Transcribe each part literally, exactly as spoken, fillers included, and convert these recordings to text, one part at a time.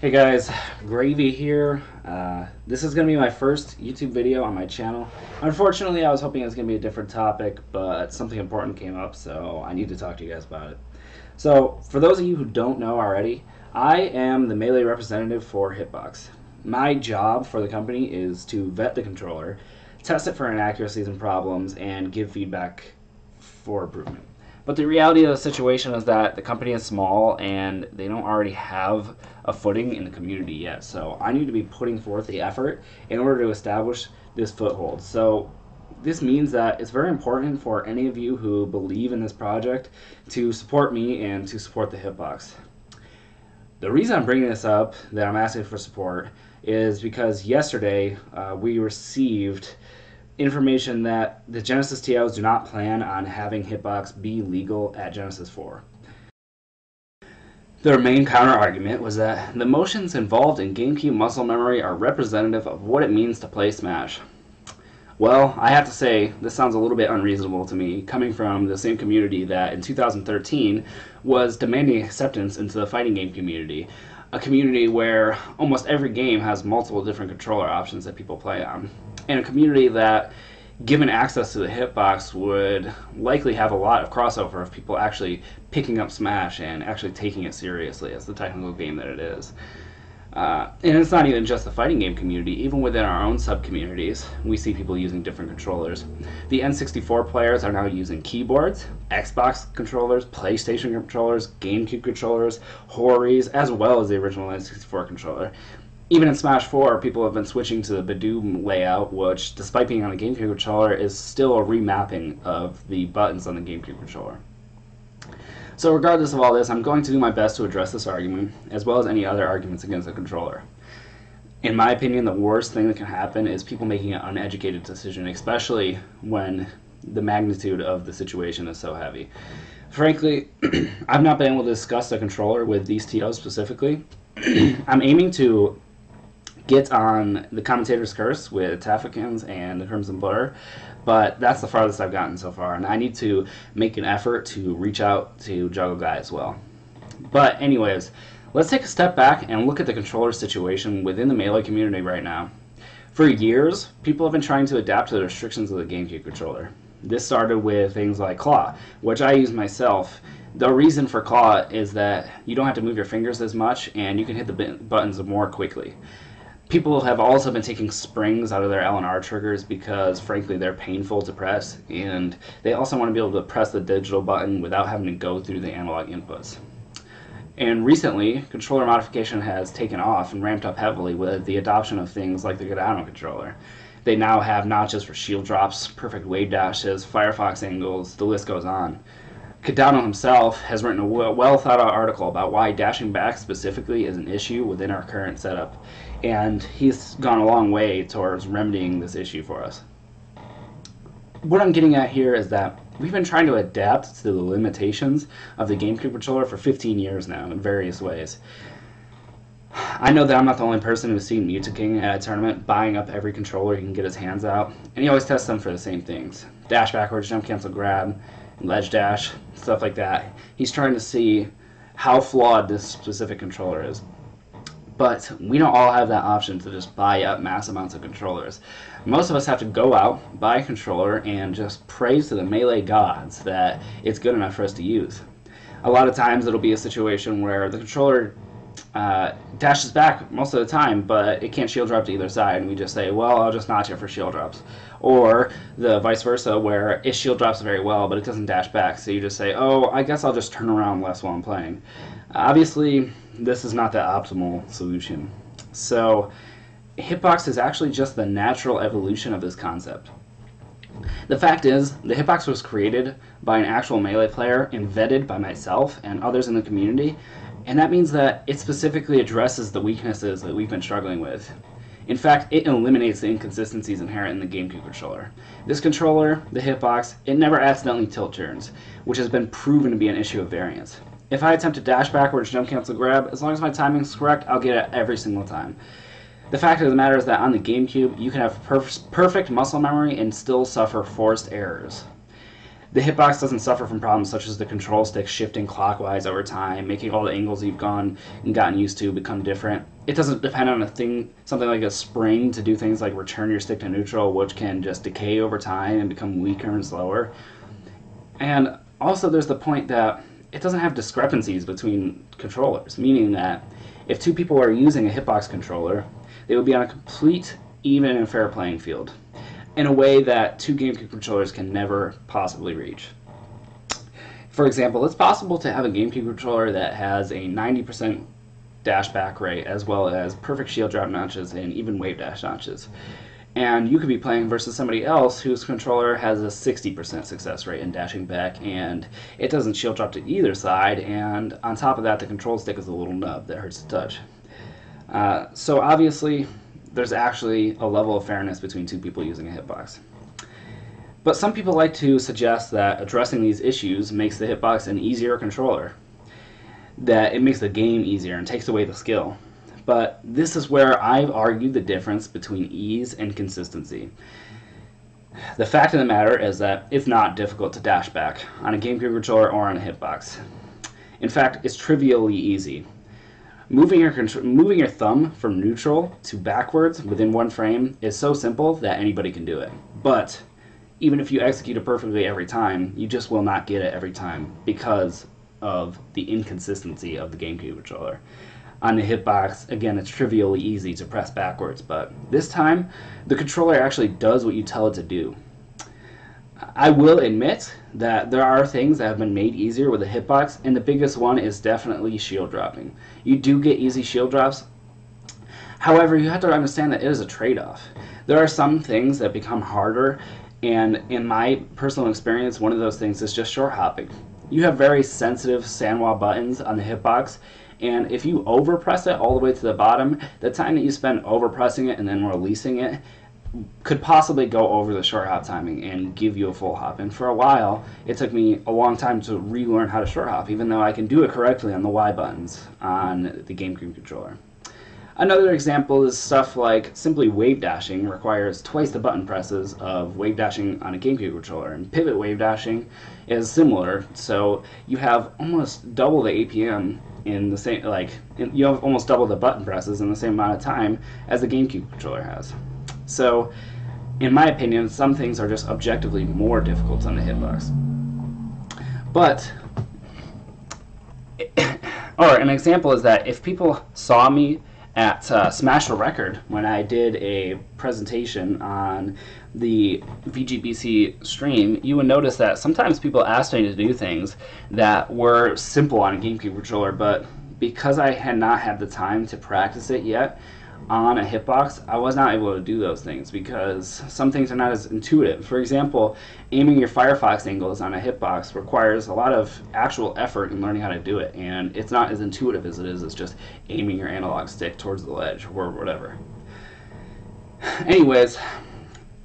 Hey guys, Gravy here. Uh, this is going to be my first YouTube video on my channel. Unfortunately, I was hoping it was going to be a different topic, but something important came up, so I need to talk to you guys about it. So, for those of you who don't know already, I am the Melee representative for Hitbox. My job for the company is to vet the controller, test it for inaccuracies and problems, and give feedback for improvement. But the reality of the situation is that the company is small and they don't already have a footing in the community yet. So I need to be putting forth the effort in order to establish this foothold. So this means that it's very important for any of you who believe in this project to support me and to support the Hitbox. The reason I'm bringing this up, that I'm asking for support, is because yesterday uh, we received information that the Genesis T Os do not plan on having Hitbox be legal at Genesis four. Their main counter-argument was that the motions involved in GameCube muscle memory are representative of what it means to play Smash. Well, I have to say, this sounds a little bit unreasonable to me, coming from the same community that in two thousand thirteen was demanding acceptance into the fighting game community, a community where almost every game has multiple different controller options that people play on, and a community that, given access to the Hitbox, would likely have a lot of crossover of people actually picking up Smash and actually taking it seriously as the technical game that it is. Uh, and it's not even just the fighting game community. Even within our own sub-communities, we see people using different controllers. The N sixty-four players are now using keyboards, Xbox controllers, PlayStation controllers, GameCube controllers, Horis, as well as the original N sixty-four controller. Even in Smash four, people have been switching to the Boxdoom layout, which, despite being on a GameCube controller, is still a remapping of the buttons on the GameCube controller. So regardless of all this, I'm going to do my best to address this argument, as well as any other arguments against the controller. In my opinion, the worst thing that can happen is people making an uneducated decision, especially when the magnitude of the situation is so heavy. Frankly, I've not been able to discuss the controller with these T Os specifically. I'm aiming to get on the Commentator's Curse with Taffikins and the Crimson Blur, but that's the farthest I've gotten so far, and I need to make an effort to reach out to Juggle Guy as well. But anyways, let's take a step back and look at the controller situation within the Melee community right now. For years, people have been trying to adapt to the restrictions of the GameCube controller. This started with things like Claw, which I use myself. The reason for Claw is that you don't have to move your fingers as much, and you can hit the buttons more quickly. People have also been taking springs out of their L and R triggers because, frankly, they're painful to press, and they also want to be able to press the digital button without having to go through the analog inputs. And recently, controller modification has taken off and ramped up heavily with the adoption of things like the Gadano controller. They now have notches for shield drops, perfect wave dashes, Firefox angles, the list goes on. Kadano himself has written a well-thought-out article about why dashing back specifically is an issue within our current setup, and he's gone a long way towards remedying this issue for us. What I'm getting at here is that we've been trying to adapt to the limitations of the GameCube controller for fifteen years now in various ways. I know that I'm not the only person who's seen Mew two King at a tournament buying up every controller he can get his hands out, and he always tests them for the same things. Dash backwards, jump cancel grab, ledge dash, stuff like that. He's trying to see how flawed this specific controller is. But we don't all have that option to just buy up mass amounts of controllers. Most of us have to go out, buy a controller, and just praise to the Melee gods that it's good enough for us to use. A lot of times it'll be a situation where the controller uh, dashes back most of the time, but it can't shield drop to either side, and we just say, well, I'll just notch it for shield drops. Or the vice versa, where it shield drops very well, but it doesn't dash back, so you just say, oh, I guess I'll just turn around less while I'm playing. Obviously, this is not the optimal solution. So, Hitbox is actually just the natural evolution of this concept. The fact is, the Hitbox was created by an actual Melee player and vetted by myself and others in the community, and that means that it specifically addresses the weaknesses that we've been struggling with. In fact, it eliminates the inconsistencies inherent in the GameCube controller. This controller, the Hitbox, it never accidentally tilt turns, which has been proven to be an issue of variance. If I attempt to dash backwards, jump cancel grab, as long as my timing is correct, I'll get it every single time. The fact of the matter is that on the GameCube, you can have perf perfect muscle memory and still suffer forced errors. The hitbox doesn't suffer from problems such as the control stick shifting clockwise over time, making all the angles you've gone and gotten used to become different. It doesn't depend on a thing, something like a spring to do things like return your stick to neutral, which can just decay over time and become weaker and slower. And also there's the point that it doesn't have discrepancies between controllers, meaning that if two people are using a hitbox controller, they would be on a complete even and fair playing field, in a way that two GameCube controllers can never possibly reach. For example, it's possible to have a GameCube controller that has a ninety percent dash back rate, as well as perfect shield drop notches and even wave dash notches. And you could be playing versus somebody else whose controller has a sixty percent success rate in dashing back, and it doesn't shield drop to either side, and on top of that the control stick is a little nub that hurts to touch. Uh, so obviously there's actually a level of fairness between two people using a hitbox. But some people like to suggest that addressing these issues makes the hitbox an easier controller, that it makes the game easier and takes away the skill. But this is where I've argued the difference between ease and consistency. The fact of the matter is that it's not difficult to dash back on a GameCube controller or on a hitbox. In fact, it's trivially easy. Moving your, moving your thumb from neutral to backwards within one frame is so simple that anybody can do it. But even if you execute it perfectly every time, you just will not get it every time because of the inconsistency of the GameCube controller. On the hitbox, again, it's trivially easy to press backwards, but this time the controller actually does what you tell it to do. I will admit that there are things that have been made easier with a hitbox, and the biggest one is definitely shield dropping. You do get easy shield drops. However, you have to understand that it is a trade-off. There are some things that become harder, and in my personal experience, one of those things is just short hopping. You have very sensitive Sanwa buttons on the hitbox, and if you overpress it all the way to the bottom, the time that you spend overpressing it and then releasing it could possibly go over the short hop timing and give you a full hop. And for a while, it took me a long time to relearn how to short hop, even though I can do it correctly on the Y buttons on the GameCube controller. Another example is stuff like simply wave dashing requires twice the button presses of wave dashing on a GameCube controller, and pivot wave dashing is similar, so you have almost double the A P M in the same, like, you have almost double the button presses in the same amount of time as the GameCube controller has. So, in my opinion, some things are just objectively more difficult on the hitbox. But, or an example is that if people saw me at uh, Smash the Record when I did a presentation on the V G B C stream, you would notice that sometimes people asked me to do things that were simple on a GameCube controller, but because I had not had the time to practice it yet on a hitbox, I was not able to do those things because some things are not as intuitive. For example, aiming your Firefox angles on a hitbox requires a lot of actual effort in learning how to do it, and it's not as intuitive as it is as just aiming your analog stick towards the ledge or whatever. Anyways,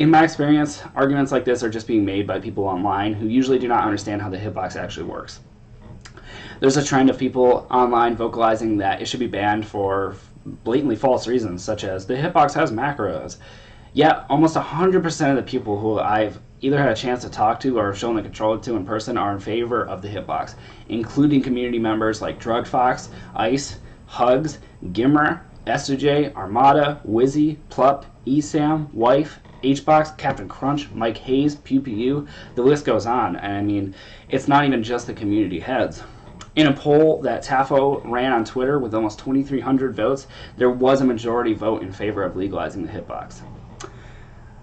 in my experience, arguments like this are just being made by people online who usually do not understand how the hitbox actually works. There's a trend of people online vocalizing that it should be banned for blatantly false reasons, such as the hitbox has macros. Yet, almost one hundred percent of the people who I've either had a chance to talk to or shown the controller to in person are in favor of the hitbox, including community members like Drug Fox, Ice, Hugs, Gimmer, S U J, Armada, Wizzy, Plup, ESam, Wife, Hbox, Captain Crunch, Mike Hayes, P P U, the list goes on. And I mean, it's not even just the community heads. In a poll that Tafo ran on Twitter with almost twenty-three hundred votes, there was a majority vote in favor of legalizing the hitbox.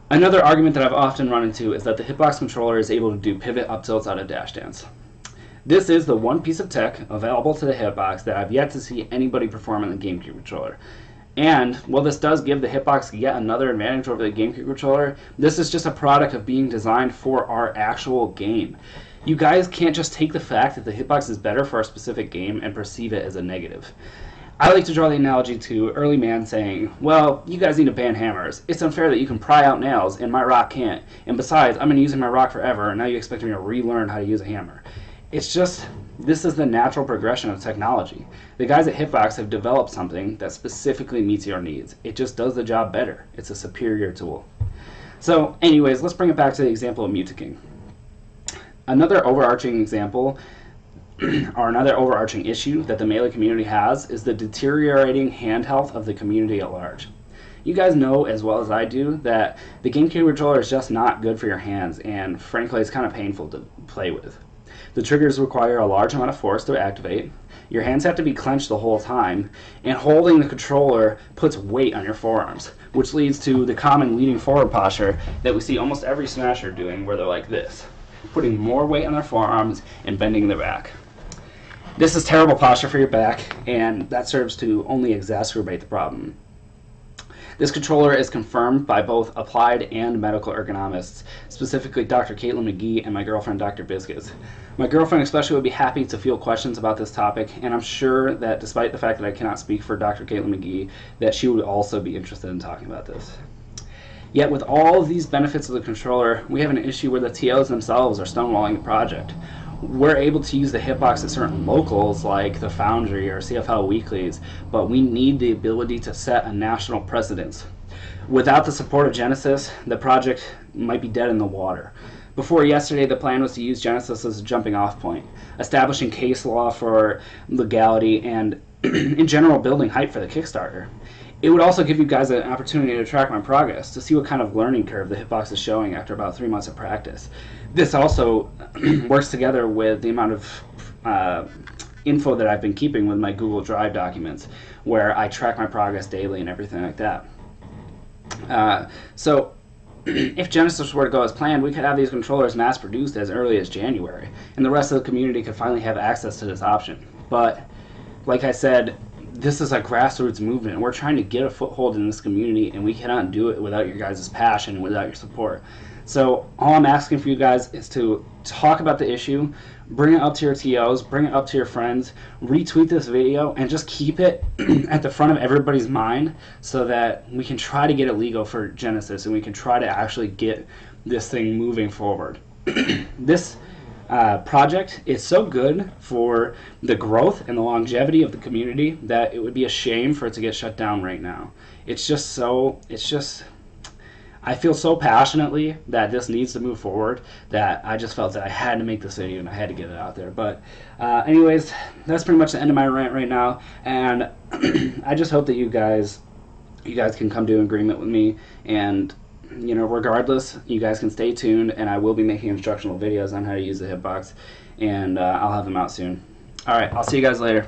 Another argument that I've often run into is that the hitbox controller is able to do pivot up tilts out of dash dance. This is the one piece of tech available to the hitbox that I've yet to see anybody perform on the GameCube controller. And while this does give the hitbox yet another advantage over the GameCube controller, this is just a product of being designed for our actual game. You guys can't just take the fact that the hitbox is better for a specific game and perceive it as a negative. I like to draw the analogy to early man saying, well, you guys need to ban hammers. It's unfair that you can pry out nails and my rock can't. And besides, I've been using my rock forever and now you expect me to relearn how to use a hammer. It's just, this is the natural progression of technology. The guys at Hitbox have developed something that specifically meets your needs. It just does the job better. It's a superior tool. So anyways, let's bring it back to the example of Mew two King. another overarching example or another overarching issue that the Melee community has is the deteriorating hand health of the community at large. You guys know as well as I do that the GameCube controller is just not good for your hands, and frankly it's kind of painful to play with. The triggers require a large amount of force to activate, your hands have to be clenched the whole time, and holding the controller puts weight on your forearms, which leads to the common leaning forward posture that we see almost every Smasher doing, where they're like this, putting more weight on their forearms and bending their back. This is terrible posture for your back, and that serves to only exacerbate the problem. This controller is confirmed by both applied and medical ergonomists, specifically Doctor Caitlin McGee and my girlfriend Doctor Biscuits. My girlfriend especially would be happy to field questions about this topic, and I'm sure that despite the fact that I cannot speak for Doctor Caitlin McGee, that she would also be interested in talking about this. Yet with all of these benefits of the controller, we have an issue where the T Os themselves are stonewalling the project. We're able to use the hitbox at certain locals like the Foundry or C F L Weeklies, but we need the ability to set a national precedence. Without the support of Genesis, the project might be dead in the water. Before yesterday, the plan was to use Genesis as a jumping off point, establishing case law for legality and in general building hype for the Kickstarter. It would also give you guys an opportunity to track my progress, to see what kind of learning curve the hitbox is showing after about three months of practice. This also works together with the amount of uh, info that I've been keeping with my Google Drive documents, where I track my progress daily and everything like that. Uh, so if Genesis were to go as planned, we could have these controllers mass-produced as early as January, and the rest of the community could finally have access to this option. But like I said, this is a grassroots movement. We're trying to get a foothold in this community, and we cannot do it without your guys' passion and without your support. So all I'm asking for you guys is to talk about the issue, bring it up to your T Os, bring it up to your friends, retweet this video, and just keep it at the front of everybody's mind so that we can try to get it legal for Genesis and we can try to actually get this thing moving forward. This Uh, project is so good for the growth and the longevity of the community that it would be a shame for it to get shut down right now. It's just so, it's just, I feel so passionately that this needs to move forward that I just felt that I had to make this video and I had to get it out there. But uh, anyways, that's pretty much the end of my rant right now, and I just hope that you guys, you guys can come to an agreement with me, and you know, regardless, you guys can stay tuned, and I will be making instructional videos on how to use the hitbox, and uh, I'll have them out soon. All right, I'll see you guys later.